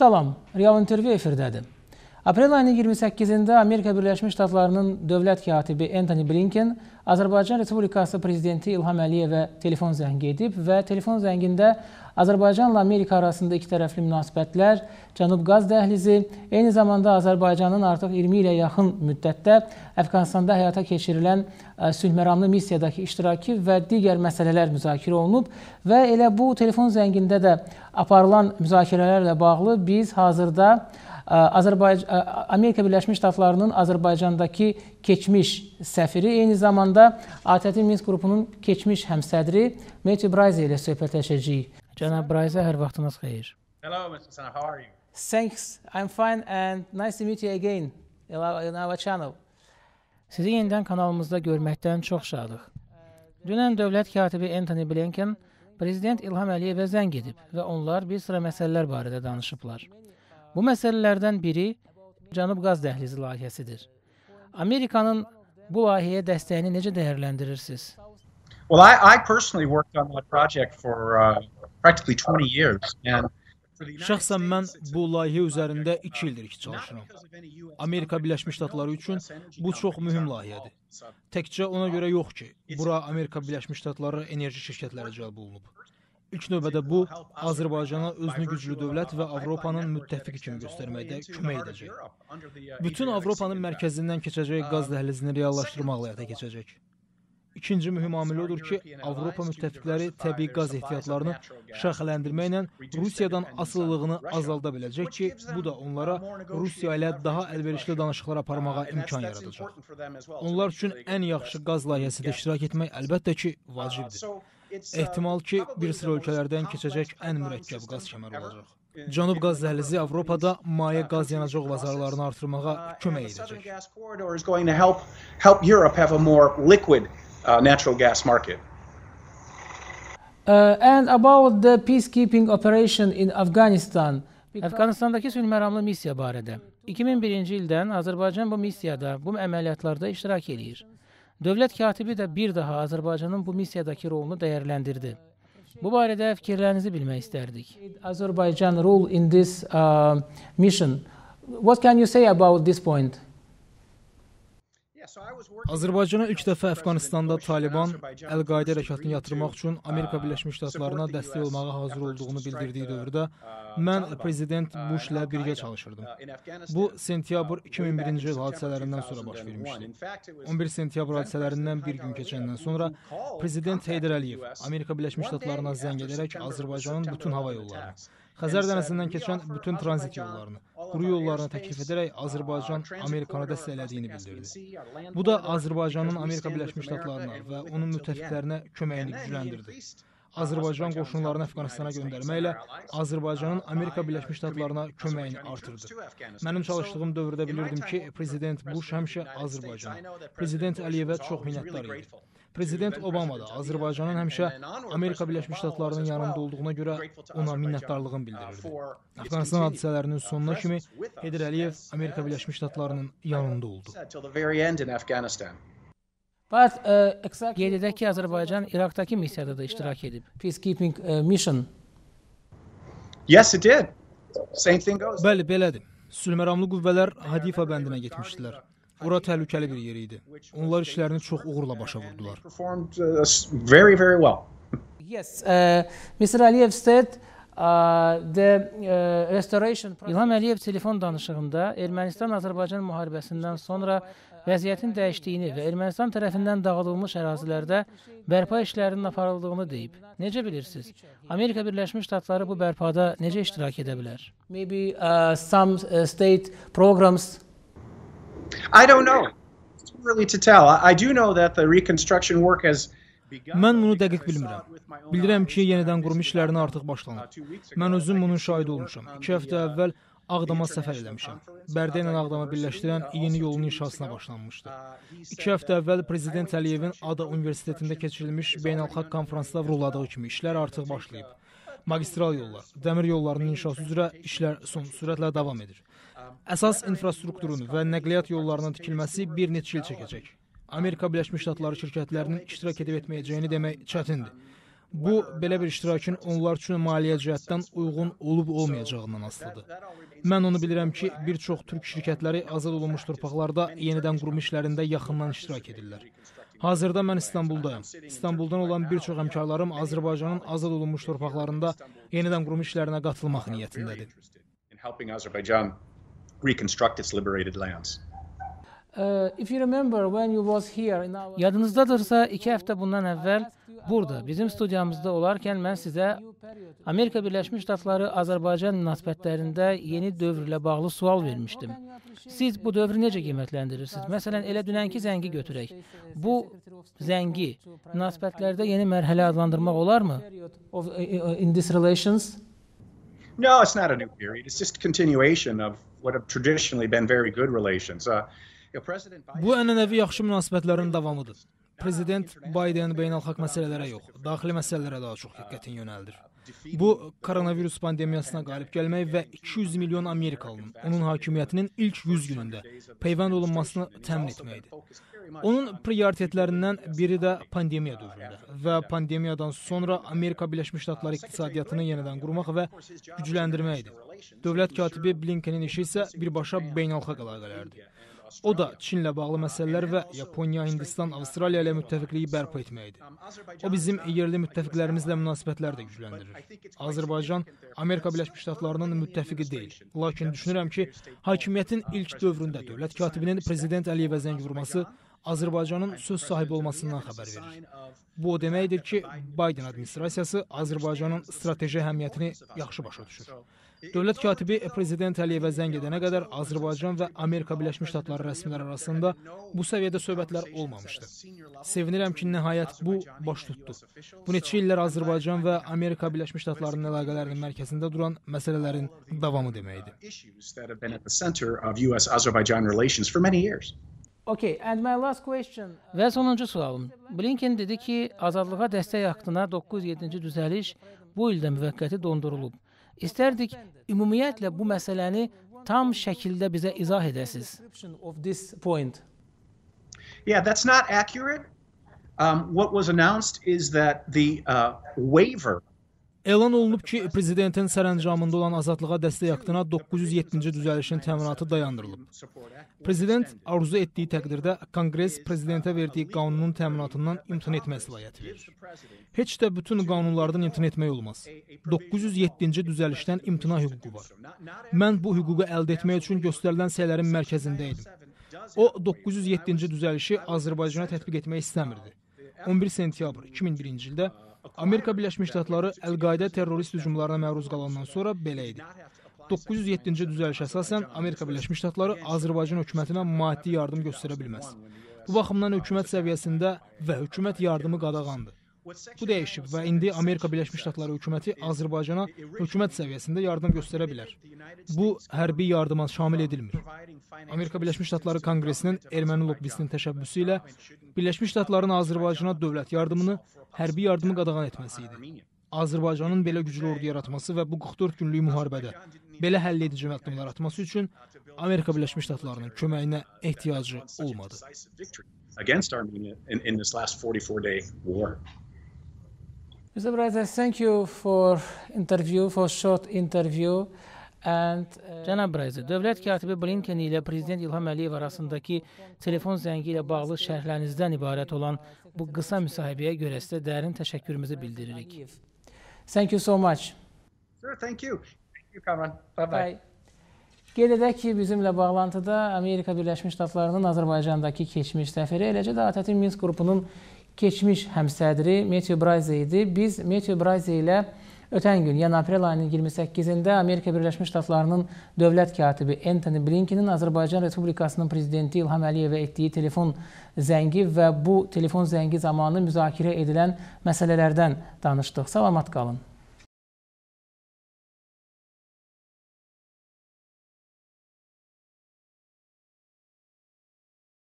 Salam, Real İntervyu efirdədir. Aprel ayının 28-də Amerika Birləşmiş Ştatlarının dövlət katibi Anthony Blinken Azərbaycan Respublikası Prezidenti İlham Əliyevə telefon zəngi edib və telefon zəngində Azərbaycanla Amerika arasında iki tərəfli münasibətlər, Cənub Qaz dəhlizi, eyni zamanda Azərbaycanın artıq 20 ilə yaxın müddətdə Əfqanistanda həyata keçirilən sülhməramlı missiyadakı iştiraki və digər məsələlər müzakirə olunub və elə bu telefon zəngində də aparılan müzakirələrlə bağlı biz hazırda Amerika Birləşmiş Ştatlarının Azərbaycandakı keçmiş səfiri, eyni zamanda ATƏT Minsk Qrupunun keçmiş həmsədri Metyu Brayza ilə söhbətləşəcəyik. Cənab Brayza, hər vaxtınız xeyir. Hello, Mr. Sana, how are you? Thanks, I'm fine and nice to meet you again in our channel. Sizi yenidən kanalımızda görməkdən çox şadıq. Dünən dövlət katibi Anthony Blinken, Prezident İlham Əliyevə zəng edib və onlar bir sıra məsələlər barədə danışıblar. Bu məsələlərdən biri Cənub Qaz dəhlizi layihəsidir. Amerikanın bu layihəyə dəstəyini necə dəyərləndirirsiniz? Well, I personally worked on that project for practically 20 years. Şəxsən mən bu layihə üzərində 2 ildir ki çalışıram. Amerika Birləşmiş Ştatları üçün bu çox mühüm layihədir. Təkcə ona görə yox ki, bura Amerika Birləşmiş Ştatları enerji şirkətləri cəlb olunub. İlk növbədə bu, Azərbaycana özünü güclü dövlət və Avropanın müttəfiqi kimi göstərməkdə kömək edəcək. Bütün Avropanın mərkəzindən keçəcək qaz dəhlizini reallaşdırmaqla həyata keçəcək. İkinci mühüm amil odur ki, Avropa müttəfiqləri təbii qaz ehtiyatlarını şəxələndirməklə Rusiyadan asılılığını azalda biləcək ki, bu da onlara Rusiya ilə daha əlverişli danışıqlar aparmağa imkan yaradacaq. Onlar üçün ən yaxşı qaz layihəsində iştirak etmək əlbəttə ki, vacibdir. Ehtimal ki, bir sıra ölkələrdən keçəcək ən mürəkkəb qaz kəməri olacaq. Cənub qaz dəhlizi Avropada maye qaz yanacaq bazarlarını artırmağa kömək edəcək. And about the peacekeeping operation in Afghanistan. Əfqanistandakı sülhməramlı missiya barədə. 2001-ci ildən Azərbaycan bu missiyada, bu əməliyyatlarda iştirak edir. Dövlət katibi də bir daha Azərbaycanın bu missiyadakı rolunu dəyərləndirdi. Bu barədə fikirlərinizi bilmək istərdik. Azərbaycan role in this mission. What can you say about this point? Azərbaycana ilk dəfə Əfqanistanda Taliban El Qaida hərəkatını yatırmaq üçün Amerika Birləşmiş Ştatlarına dəstək olmağa hazır olduğunu bildirdiyi dövrdə mən President Bush ilə birgə çalışırdım. Bu, sentyabr 2001-ci il hadisələrindən sonra baş vermişdi. 11 sentyabr hadisələrindən bir gün keçəndən sonra Prezident Heydər Əliyev Amerika Birləşmiş Ştatlarına zəng edərək Azərbaycanın bütün hava yollarını, Xəzər dənəsindən keçən bütün tranzit yollarını, quru yollarını təklif edərək Azərbaycan Amerikanı dəstəklədiyini bildirdi. Bu da Azərbaycanın Amerika Birləşmiş Ştatlarına və onun müttəfiqlərinə köməyini gücləndirdi. Azərbaycan qoşunlarını Əfqanistana göndərməklə Azərbaycanın Amerika Birləşmiş Ştatlarına köməyini artırdı. Mənim çalışdığım dövrdə bilirdim ki, Prezident Bush həmişə Azərbaycana, Prezident Əliyevə çox minnətdar idi. Prezident Obama da Azərbaycanın həmişə Amerika Birləşmiş Ştatlarının yanında olduğuna görə ona minnətdarlığını bildirirdi. Əfqanistan hadisələrinin sonuna kimi Heydər Əliyev Amerika Birləşmiş Ştatlarının yanında oldu. Qeyd edək ki, Azərbaycan İraqdakı missiyada da iştirak edib. Peacekeeping mission. Yes, it did. Same thing goes. Bəli, belədir. Sülhməramlı qüvvələr Hadifa bəndinə getmişdilər. Ora təhlükəli bir yer idi. Onlar işlərini çox uğurla başa vurdular. İlham Əliyev telefon danışığında Ermənistan-Azərbaycan müharibəsindən sonra vəziyyətin dəyişdiyini və Ermənistan tərəfindən dağıdılmış ərazilərdə bərpa işlərinin aparıldığını deyib. Necə bilirsiniz? Amerika Birləşmiş Ştatları bu bərpada necə iştirak edə bilər? Maybe some state programs. I don't know. It's really to tell. I do know that the reconstruction work has begun. Mən bunu dəqiq bilmirəm. Bilirəm ki, yenidən qurma işlərinə artıq başlanıb. Mən özüm bunun şahidi olmuşam. 2 həftə əvvəl Ağdama səfər eləmişəm. Bərdə ilə Ağdamı birləşdirən yeni yolun inşasına başlanmışdı. 2 həftə əvvəl Prezident Əliyevin ADA Universitetində keçirilmiş beynəlxalq konferansda vurğuladığı kimi işlər artıq başlayıb. Magistral yollar, dəmir yollarının inşası üzrə işlər son sürətlə davam edir. Əsas infrastrukturun və nəqliyyat yollarının tikilməsi bir neçə il çəkəcək. Amerika Birləşmiş Ştatları şirkətlərinin iştirak edib etməyəcəyini demək çətindir. Bu, belə bir iştirakın onlar üçün maliyyə cəhətdən uyğun olub-olmayacağından asılıdır. Mən onu bilirəm ki, bir çox türk şirkətləri azad olunmuş torpaqlarda yenidən qurum işlərində yaxından iştirak edirlər. Hazırda mən İstanbuldayım. İstanbuldan olan bir çox həmkarlarım Azərbaycanın azad olunmuş torpaqlarında yenidən qurum işlərinə qatılmaq niyyətindədir. Yadınızdadırsa, 2 həftə bundan əvvəl burada, bizim studiyamızda olarkən mən sizə Amerika Birləşmiş Ştatları Azərbaycan münasibətlərində yeni dövrlə bağlı sual vermişdim. Siz bu dövrü necə qiymətləndirirsiniz? Məsələn, elə dünənki zəngi götürək. Bu zəngi münasibətlərdə yeni mərhələ adlandırmaq olarmı? No, it's not a new period. It's just continuation of what have traditionally been very good relations. Bu ənənəvi yaxşı münasibətlərin davamıdır. Prezident Biden beynəlxalq məsələlərə yox, daxili məsələlərə daha çox diqqətini yönəldir. Bu, koronavirus pandemiyasına qalib gəlmək və 200 milyon Amerikalının onun hakimiyyətinin ilk 100 günündə peyvənd olunmasını təmin etməkdir. Onun prioritetlərindən biri də pandemiya dövründə və pandemiyadan sonra Amerika Birləşmiş Ştatları iqtisadiyyatını yenidən qurmaq və gücləndirməkdir. Dövlət katibi Blinkenin işi isə birbaşa beynəlxalq əlaqələrdir. O da Çinlə bağlı məsələlər və Yaponiya, Hindistan, Avstraliya ilə müttəfiqliyi bərpa etməkdir. O bizim yerli müttəfiqlərimizlə münasibətlər də gücləndirir. Azərbaycan Amerika Birləşmiş Ştatlarının müttəfiqi deyil. Lakin düşünürəm ki, hakimiyyətin ilk dövründə dövlət katibinin Prezident Əliyevə zəng vurması Azərbaycanın söz sahibi olmasından xəbər verir. Bu o deməkdir ki, Biden administrasiyası Azərbaycanın strateji əhəmiyyətini yaxşı başa düşür. Dövlət katibi Prezident Əliyevə zəng edənə qədər Azərbaycan və Amerika Birləşmiş Ştatları rəsmiləri arasında bu səviyyədə söhbətlər olmamışdı. Sevinirəm ki, nəhayət bu baş tutdu. Bu neçə illər Azərbaycan və Amerika Birləşmiş Ştatlarının əlaqələrinin mərkəzində duran məsələlərin davamı deməkdir. Və sonuncu sualım. Blinken dedi ki, azadlığa dəstək haqqına 9.7-ci düzəliş bu ildə müvəqqəti dondurulub. İstərdik, ümumiyyətlə bu məsələni tam şəkildə bizə izah edəsiz. Elan olunub ki, prezidentin sərəncamında olan azadlığa dəstək haqqına 907-ci düzəlişin təminatı dayandırılıb. Prezident arzu etdiyi təqdirdə Konqres prezidentə verdiyi qanunun təminatından imtina etmə səlahiyyəti verir. Heç də bütün qanunlardan imtina etmək olmaz. 907-ci düzəlişdən imtina hüququ var. Mən bu hüququ əldə etmək üçün göstərilən səylərin mərkəzində idim. O, 907-ci düzəlişi Azərbaycana tətbiq etmək istəmirdi. 11 sentyabr 2001-ci ildə Amerika Birləşmiş Ştatları El Qaida terrorist hücumlarına məruz qalandan sonra belə idi. 907-ci düzəliş əsasən Amerika Birləşmiş Ştatları Azərbaycan hökumətinə maddi yardım göstərə bilməz. Bu baxımdan hökumət səviyyəsində və hökumət yardımı qadağandır. Bu dəyişib və indi Amerika Birləşmiş Ştatları hökuməti Azərbaycana hökumət səviyyəsində yardım göstərə bilər. Bu, hərbi yardıma şamil edilmir. Amerika Birləşmiş Ştatları Konqresinin erməni lobbisinin təşəbbüsü ilə Birləşmiş Ştatların Azərbaycana dövlət yardımını, hərbi yardımı qadağan etməsi idi. Azərbaycanın belə güclü ordu yaratması və bu 44 günlük müharibədə belə həll edici məqam yaratması üçün Amerika Birləşmiş Ştatlarının köməyinə ehtiyacı olmadı. Mr. Brayza, thank you for interview, for short interview. Cənab Brayza, dövlət katibi Blinken ilə Prezident İlham Əliyev arasındakı telefon zəngi ilə bağlı şərhlərinizdən ibarət olan bu qısa müsahibəyə görə sizə dərin təşəkkürümüzü bildiririk. Thank you so much. Sure, thank you. Thank you, Kamran. Bye-bye. Qeyd edək ki, bizimlə bağlantıda Amerika Birləşmiş Ştatlarının Azərbaycandakı keçmiş səfiri, eləcə də ATƏT Minsk Qrupunun keçmiş həmsədri Metyu Brayza idi. Biz Metyu Brayza ilə ötən gün, yəni aprel ayının 28-də Amerika Birləşmiş Ştatlarının dövlət katibi Anthony Blinkenin Azərbaycan Respublikasının prezidenti İlham Əliyevə etdiyi telefon zəngi və bu telefon zəngi zamanı müzakirə edilən məsələlərdən danışdıq. Salamat qalın.